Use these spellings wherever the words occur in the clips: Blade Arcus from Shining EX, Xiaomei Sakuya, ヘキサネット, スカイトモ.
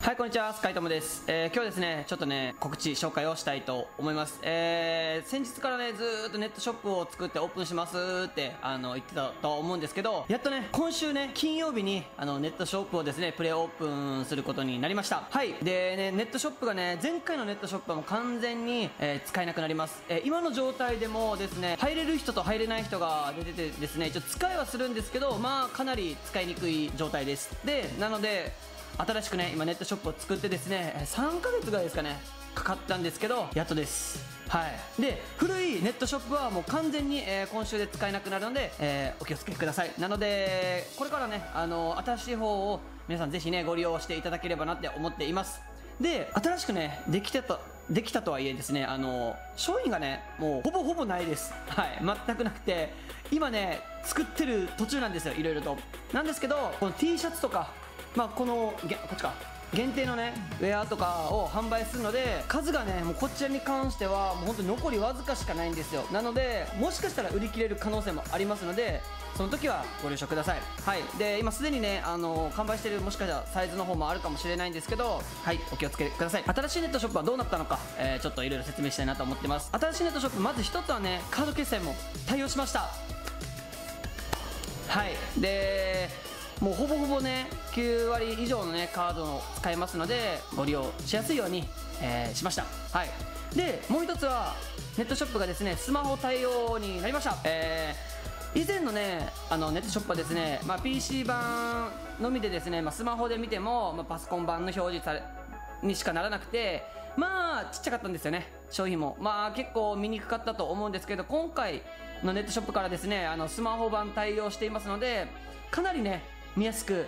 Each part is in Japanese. はい、こんにちは、スカイトモです。今日ですね、ちょっとね、告知紹介をしたいと思います。先日からね、ずーっとネットショップを作ってオープンしますーって、言ってたと思うんですけど、やっとね、今週ね、金曜日に、ネットショップをですね、プレオープンすることになりました。はい。でね、ネットショップがね、前回のネットショップはもう完全に、使えなくなります。今の状態でもですね、入れる人と入れない人が出ててですね、ちょっと使いはするんですけど、まあ、かなり使いにくい状態です。で、なので、新しくね、今ネットショップを作ってですね、3ヶ月ぐらいですかね、かかったんですけど、やっとです。はい。で、古いネットショップはもう完全に、今週で使えなくなるので、お気をつけください。なので、これからね、新しい方を皆さんぜひね、ご利用していただければなって思っています。で、新しくね、できたとはいえですね、商品がね、もうほぼないです。はい。全くなくて、今ね、作ってる途中なんですよ、いろいろと。なんですけど、この T シャツとか、まあこっちか限定のねウェアとかを販売するので、数がねもうこちらに関してはもう本当に残りわずかしかないんですよ。なのでもしかしたら売り切れる可能性もありますので、その時はご了承ください。はい。で、今すでにね、完売してる、もしかしたらサイズの方もあるかもしれないんですけど、はい、お気をつけください。新しいネットショップはどうなったのか、ちょっといろいろ説明したいなと思ってます。新しいネットショップ、まず一つはね、カード決済も対応しました。はい。で、もうほぼね、9割以上のね、カードを使えますので、ご利用しやすいように、しました。はい。で、もう一つは、ネットショップがですね、スマホ対応になりました。以前のね、ネットショップはですね、まあ、PC 版のみでですね、まあ、スマホで見ても、まあ、パソコン版の表示にしかならなくて、まあ、ちっちゃかったんですよね、商品も。まあ、結構見にくかったと思うんですけど、今回のネットショップからですね、スマホ版対応していますので、かなりね、見やすく、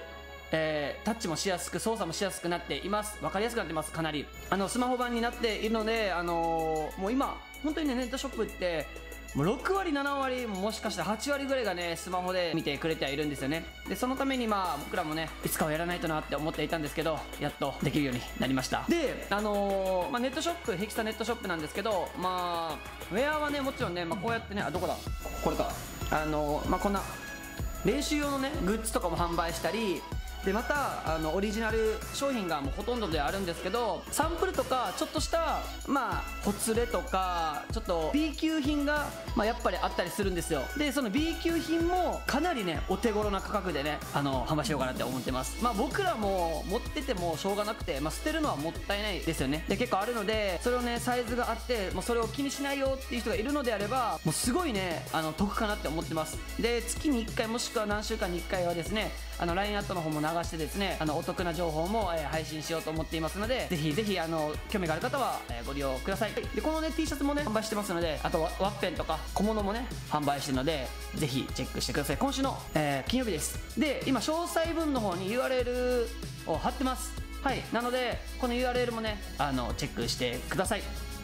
タッチもしやすく、操作もしやすくなっています。分かりやすくなってます。かなりスマホ版になっているので、もう今本当にね、ネットショップってもう6割7割もしかしたら8割ぐらいがね、スマホで見てくれてはいるんですよね。で、そのためにまあ僕らもね、いつかはやらないとなって思っていたんですけど、やっとできるようになりました。で、まあ、ネットショップ、ヘキサネットショップなんですけど、まあウェアはねもちろんね、まあ、こうやってね、あ、どこだ、これか、まあこんな練習用のね、グッズとかも販売したり、で、また、オリジナル商品がもうほとんどであるんですけど、サンプルとか、ちょっとした、まあ、ほつれとか、ちょっと B 級品が、まあ、やっぱりあったりするんですよ。で、その B 級品も、かなりね、お手頃な価格でね、販売しようかなって思ってます。まあ、僕らも、持っててもしょうがなくて、まあ、捨てるのはもったいないですよね。で、結構あるので、それをね、サイズがあって、もうそれを気にしないよっていう人がいるのであれば、もうすごいね、得かなって思ってます。で、月に1回もしくは何週間に1回はですね、LINE アットの方も流してですね、お得な情報も、配信しようと思っていますので、ぜひぜひ興味がある方は、ご利用ください。で、このね T シャツもね販売してますので、あとワッペンとか小物もね販売してるので、ぜひチェックしてください。今週の、金曜日です。で、今詳細文の方に URL を貼ってます。はい。なのでこの URL もねチェックしてください。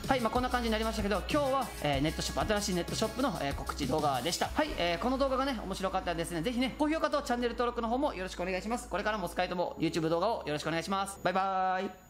はい。まあ、こんな感じになりましたけど、今日は、ネットショップ、新しいネットショップの、告知動画でした。はい。この動画がね、面白かったらですね、ぜひね、高評価とチャンネル登録の方もよろしくお願いします。これからもスカイトも YouTube 動画をよろしくお願いします。バイバーイ。